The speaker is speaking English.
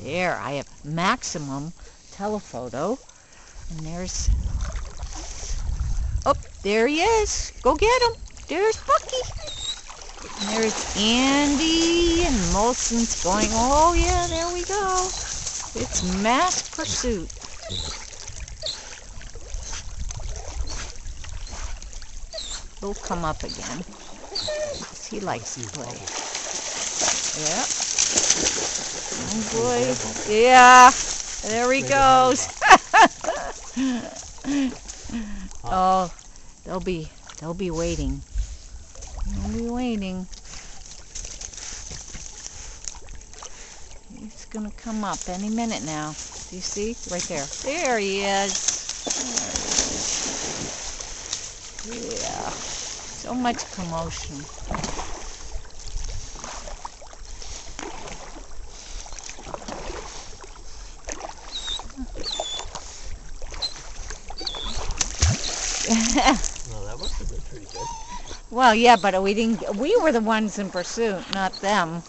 There, I have maximum telephoto. And there's... Oh, there he is. Go get him. There's Bucky. And there's Andy and Molson's going, oh yeah, there we go. It's mass pursuit. He'll come up again. He likes to play. Yep. Oh boy. Yeah. There he goes. Oh, they'll be waiting. They'll be waiting. He's gonna come up any minute now. Do you see? Right there. There he is. There he is. Yeah. So much commotion. Well, that must have been pretty good. Well, yeah, but we were the ones in pursuit, not them.